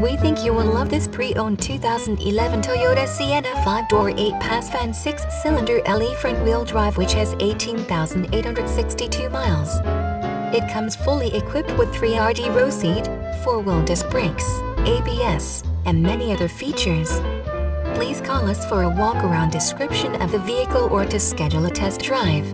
We think you will love this pre-owned 2011 Toyota Sienna 5-door 8-pass-fan 6-cylinder LE front-wheel drive, which has 18,862 miles. It comes fully equipped with 3rd row seat, 4-wheel disc brakes, ABS, and many other features. Please call us for a walk-around description of the vehicle or to schedule a test drive.